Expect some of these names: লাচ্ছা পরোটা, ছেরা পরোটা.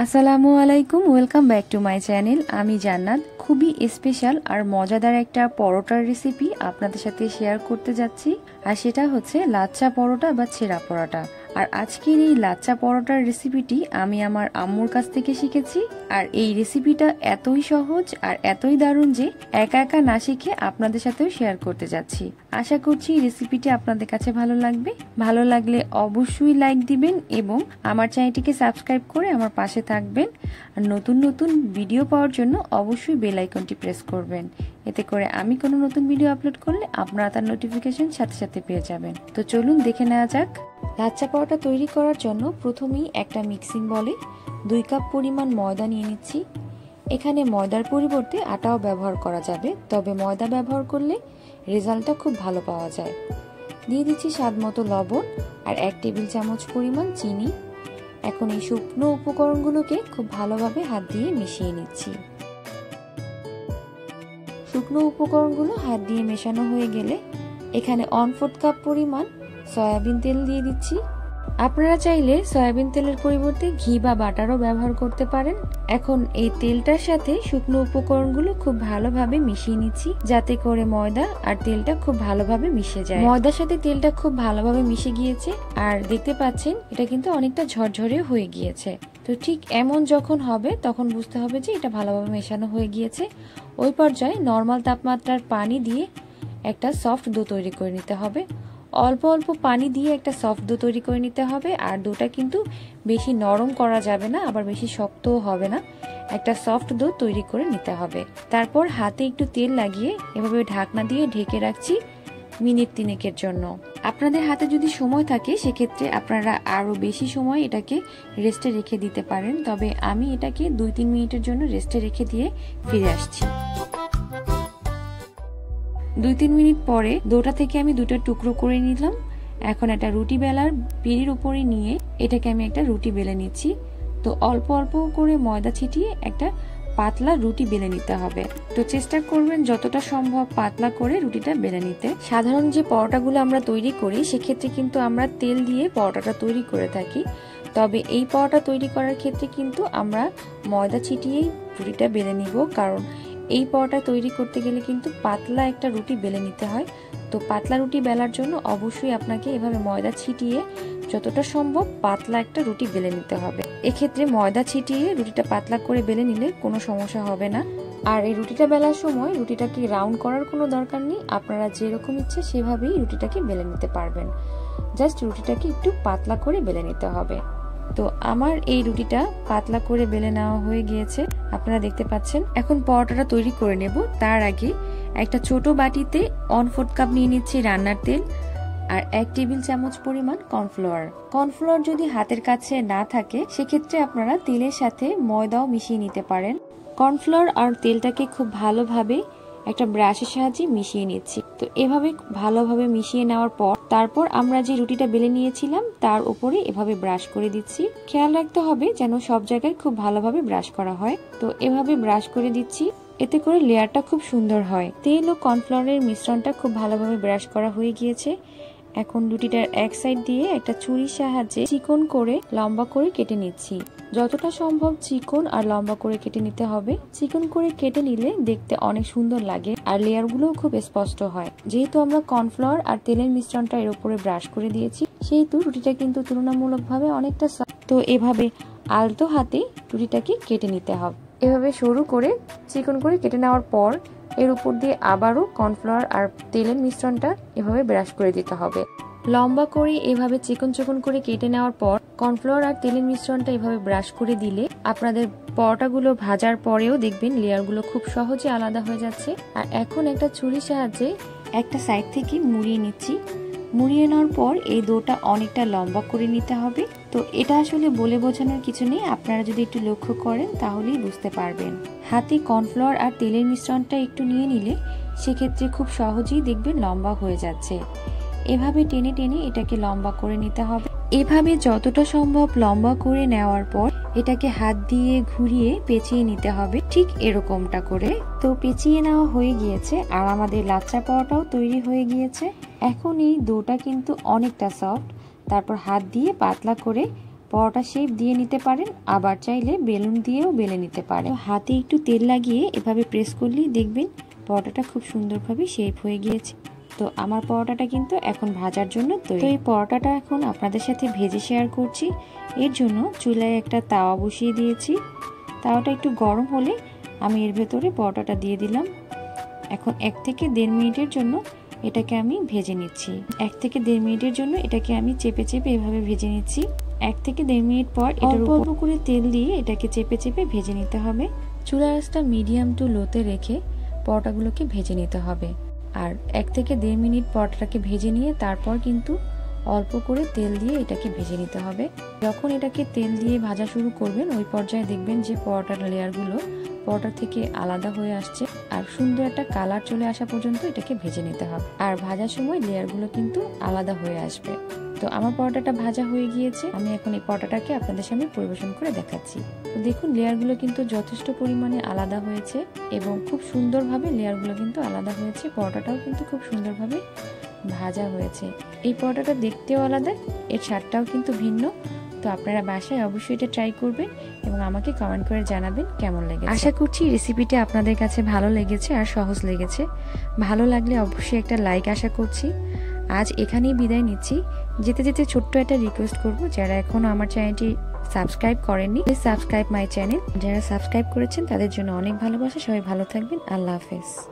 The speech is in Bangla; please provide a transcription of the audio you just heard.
আসসালামু আলাইকুম, welcome back to my channel. আমি জান্নাত। খুবই স্পেশাল আর মজাদার একটা পরোটার রেসিপি আপনাদের সাথে শেয়ার করতে যাচ্ছি, আর সেটা হচ্ছে লাচ্ছা পরোটা বা ছেঁড়া পরোটা। আর আজকের এই লাচ্ছা পরোটার রেসিপিটি আমি আমার আম্মুর কাছ থেকে শিখেছি, আর এই রেসিপিটা এতই সহজ আর এতই দারুণ যে একা একা না শিখে আপনাদের সাথেও শেয়ার করতে যাচ্ছি। আশা করছি রেসিপিটি আপনাদের কাছে ভালো লাগবে। ভালো লাগলে অবশ্যই লাইক দিবেন এবং আমার চ্যানেলটিকে সাবস্ক্রাইব করে আমার পাশে থাকবেন। আর নতুন নতুন ভিডিও পাওয়ার জন্য অবশ্যই বেল আইকনটি প্রেস করবেন, এতে করে আমি কোনো নতুন ভিডিও আপলোড করলে আপনারা তার নোটিফিকেশন সাথে সাথে পেয়ে যাবেন। তো চলুন দেখে নেওয়া যাক। লাচ্ছা পরোটা তৈরি করার জন্য প্রথমেই একটা মিক্সিং বলে 2 কাপ পরিমাণ ময়দা নিয়ে নিচ্ছি। এখানে ময়দার পরিবর্তে আটাও ব্যবহার করা যাবে, তবে ময়দা ব্যবহার করলে রেজাল্টটা খুব ভালো পাওয়া যায়। দিয়ে দিচ্ছি স্বাদমতো লবণ আর 1 টেবিল চামচ পরিমাণ চিনি। এখন এই শুকনো উপকরণগুলোকে খুব ভালোভাবে হাত দিয়ে মিশিয়ে নিচ্ছি। শুকনো উপকরণগুলো হাত দিয়ে মেশানো হয়ে গেলে এখানে 1/4 কাপ পরিমাণ সয়াবিন তেল দিয়ে দিচ্ছি। আপনারা চাইলে সয়াবিন তেলের পরিবর্তে ঘি বা বাটারও ব্যবহার করতে পারেন। এখন এই তেলটার সাথে শুকনো উপকরণগুলো খুব ভালোভাবে মিশিয়ে নিচ্ছি, যাতে করে ময়দা আর তেলটা খুব ভালোভাবে মিশে যায়। ময়দার সাথে তেলটা খুব ভালোভাবে মিশে গিয়েছে, আর দেখতে পাচ্ছেন এটা কিন্তু অনেকটা ঝরঝরে হয়ে গিয়েছে। তো ঠিক এমন যখন হবে তখন বুঝতে হবে যে এটা ভালোভাবে মেশানো হয়ে গিয়েছে। ওই পর্যায়ে নর্মাল তাপমাত্রার পানি দিয়ে একটা সফট ডো তৈরি করে নিতে হবে। অল্প অল্প পানি দিয়ে একটা সফট ডো তৈরি করে নিতে হবে, আর ডোটা কিন্তু বেশি নরম করা যাবে না, আবার বেশি শক্তও হবে না, একটা সফট ডো তৈরি করে নিতে হবে। তারপর হাতে একটু তেল লাগিয়ে এভাবে ঢাকনা দিয়ে ঢেকে রাখছি মিনিট 3-এর জন্য। আপনাদের হাতে যদি সময় থাকে সেক্ষেত্রে আপনারা আরও বেশি সময় এটাকে রেস্টে রেখে দিতে পারেন, তবে আমি এটাকে 2-3 মিনিটের জন্য রেস্টে রেখে দিয়ে ফিরে আসছি। 2-3 মিনিট পরে ডোটা থেকে আমি 2টা টুকরো করে নিলাম। এখন একটা রুটি বেলার পিঁড়ির উপরে নিয়ে এটাকে আমি একটা রুটি বেলে নিচ্ছি। তো অল্প অল্প করে ময়দা ছিটিয়ে একটা পাতলা রুটি বেলে নিতে হবে। তো চেষ্টা করবেন যতটা সম্ভব পাতলা করে রুটিটা বেলে নিতে। সাধারণ যে পরোটাগুলো আমরা তৈরি করি সেক্ষেত্রে কিন্তু আমরা তেল দিয়ে পরোটাটা তৈরি করে থাকি, তবে এই পরোটা তৈরি করার ক্ষেত্রে কিন্তু আমরা ময়দা ছিটিয়েই রুটিটা বেলে নিব, কারণ এই পরোটা তৈরি করতে গেলে কিন্তু পাতলা একটা রুটি বেলে নিতে হয়। তো পাতলা রুটি বেলার জন্য অবশ্যই আপনাকে এভাবে ময়দা ছিটিয়ে যতটা সম্ভব পাতলা একটা রুটি বেলে নিতে হবে। এক্ষেত্রে ময়দা ছিটিয়ে রুটিটা পাতলা করে বেলে নিলে কোনো সমস্যা হবে না। আর এই রুটিটা বেলার সময় রুটিটাকে রাউন্ড করার কোনো দরকার নেই, আপনারা যেরকম ইচ্ছে সেভাবেই রুটিটাকে বেলে নিতে পারবেন, জাস্ট রুটিটাকে একটু পাতলা করে বেলে নিতে হবে। তো আমার এই রুটিটা পাতলা করে বেলে নেওয়া হয়ে গিয়েছে, আপনারা দেখতে পাচ্ছেন। এখন পরোটাটা তৈরি করে নেব। তার আগে একটা ছোট বাটিতে 1/4 কাপ নিয়ে নিচ্ছি রান্নার তেল আর 1 টেবিল চামচ পরিমাণ কর্নফ্লাওয়ার। কর্নফ্লাওয়ার যদি হাতের কাছে না থাকে সেক্ষেত্রে আপনারা তেলের সাথে ময়দাও মিশিয়ে নিতে পারেন। কর্নফ্লাওয়ার আর তেলটাকে খুব ভালোভাবে একটা ব্রাশের সাহায্যে মিশিয়ে নিচ্ছি। তো এভাবে ভালোভাবে মিশিয়ে নেওয়ার পর তারপর আমরা যে রুটিটা বেলে নিয়েছিলাম তার উপরে এভাবে ব্রাশ করে দিচ্ছি। খেয়াল রাখতে হবে যেন সব জায়গায় খুব ভালোভাবে ব্রাশ করা হয়। তো এভাবে ব্রাশ করে দিচ্ছি, এতে করে লেয়ারটা খুব সুন্দর হয়। তেল ও কর্নফ্লাওয়ারের মিশ্রণটা খুব ভালোভাবে ব্রাশ করা হয়ে গিয়েছে। এখন রুটিটার এক সাইড দিয়ে একটা ছুরির সাহায্যে চিকন করে লম্বা করে কেটে নিচ্ছি। যতটা সম্ভব চিকন আর লম্বা করে কেটে নিতে হবে। চিকন করে কেটে নিলে দেখতে অনেক সুন্দর লাগে আর লেয়ারগুলোও খুব স্পষ্ট হয়। যেহেতু আমরা কর্নফ্লাওয়ার আর তেলের মিশ্রণটা এর উপরে ব্রাশ করে দিয়েছি সেহেতু রুটিটা কিন্তু তুলনামূলকভাবে অনেকটা সফট। তো এভাবে আলতো হাতে রুটিটাকে কেটে নিতে হবে। এভাবে সরু করে চিকন করে কেটে নেওয়ার পর এর উপর দিয়ে আবারও কর্নফ্লাওয়ার আর তেলের মিশ্রণটা এভাবে ব্রাশ করে দিতে হবে। লম্বা করে এভাবে চিকন চিকন করে কেটে নেওয়ার পর কর্নফ্লাওয়ার আর তেলের মিশ্রণটা এভাবে ব্রাশ করে দিলে আপনাদের পরোটাগুলো ভাজার পরেও দেখবেন লেয়ারগুলো খুব সহজে আলাদা হয়ে যাচ্ছে। আর এখন একটা ছুরির সাহায্যে একটা সাইড থেকে মুড়িয়ে নিচ্ছি। মুড়িয়ে নেওয়ার পর এই ডোটা অনেকটা লম্বা করে নিতে হবে। তো এটা আসলে বলে বোঝানোর কিছু নেই, আপনারা যদি একটু লক্ষ্য করেন তাহলেই বুঝতে পারবেন। হাতে কর্নফ্লাওয়ার আর তেলের মিশ্রণটা একটু নিয়ে নিলে সেক্ষেত্রে খুব সহজেই দেখবেন লম্বা হয়ে যাচ্ছে। এভাবে টেনে টেনে এটাকে লম্বা করে নিতে হবে। এভাবে যতটা সম্ভব লম্বা করে নেওয়ার পর এটাকে হাত দিয়ে ঘুরিয়ে পেঁচিয়ে নিতে হবে, ঠিক এরকমটা করে। তো পেঁচিয়ে নেওয়া হয়ে গিয়েছে আর আমাদের লাচ্ছা পরোটাও তৈরি হয়ে গিয়েছে। এখন এই ডোটা কিন্তু অনেকটা সফট। তারপর হাত দিয়ে পাতলা করে পরোটা শেপ দিয়ে নিতে পারেন, আবার চাইলে বেলুন দিয়েও বেলে নিতে পারেন। হাতে একটু তেল লাগিয়ে এভাবে প্রেস করলেই দেখবেন পরোটাটা খুব সুন্দরভাবে শেপ হয়ে গিয়েছে। তো আমার পরোটাটা কিন্তু এখন ভাজার জন্য তৈরি। তো এই পরোটাটা এখন আপনাদের সাথে ভেজে শেয়ার করছি। এর জন্য চুলায় একটা তাওয়া বসিয়ে দিয়েছি। তাওয়াটা একটু গরম হলে আমি এর ভেতরে পরোটাটা দিয়ে দিলাম। এখন 1 থেকে 1.5 মিনিটের জন্য এটাকে আমি ভেজে নিচ্ছি। 1 থেকে 1.5 মিনিটের জন্য এটাকে আমি চেপে চেপে এভাবে ভেজে নিচ্ছি। 1 থেকে 1.5 মিনিট পর এটার উপর করে তেল দিয়ে এটাকে চেপে চেপে ভেজে নিতে হবে। চুলার আঁচটা মিডিয়াম টু লোতে রেখে পরোটাগুলোকে ভেজে নিতে হবে। আর 1 থেকে 1.5 মিনিট পরোটাটাকে ভেজে নিয়ে তারপর কিন্তু অল্প করে তেল দিয়ে এটাকে ভেজে নিতে হবে। যখন এটাকে তেল দিয়ে ভাজা শুরু করবেন ওই পর্যায়ে দেখবেন যে পরোটার লেয়ারগুলো পরোটা থেকে আলাদা হয়ে আসছে আর সুন্দর একটা কালার চলে আসা পর্যন্ত এটাকে ভেজে নিতে হবে। আর ভাজার সময় লেয়ারগুলো কিন্তু আলাদা হয়ে আসবে। তো আমার পরোটাটা ভাজা হয়ে গিয়েছে। আমি এখন এই পরোটাটাকে আপনাদের সামনে পরিবেশন করে দেখাচ্ছি। তো দেখুন লেয়ারগুলো কিন্তু যথেষ্ট পরিমাণে আলাদা হয়েছে এবং খুব সুন্দরভাবে লেয়ারগুলো কিন্তু আলাদা হয়েছে। পরোটাটাও কিন্তু খুব সুন্দরভাবে ভাজা হয়েছে। এই পরোটাটা দেখতেও আলাদা, এর স্বাদটাও কিন্তু ভিন্ন। তো আপনারা বাসায় অবশ্যই এটা ট্রাই করবেন এবং আমাকে কমেন্ট করে জানাবেন কেমন লেগেছে। আশা করছি রেসিপিটা আপনাদের কাছে ভালো লেগেছে আর সহজ লেগেছে। ভালো লাগলে অবশ্যই একটা লাইক আশা করছি। আজ এখানেই বিদায় নিচ্ছি। যেতে যেতে ছোট্ট একটা রিকোয়েস্ট করব, যারা এখনও আমার চ্যানেলটি সাবস্ক্রাইব করেননি প্লিজ সাবস্ক্রাইব মাই চ্যানেল। যারা সাবস্ক্রাইব করেছেন তাদের জন্য অনেক ভালোবাসা। সবাই ভালো থাকবেন। আল্লাহ হাফেজ।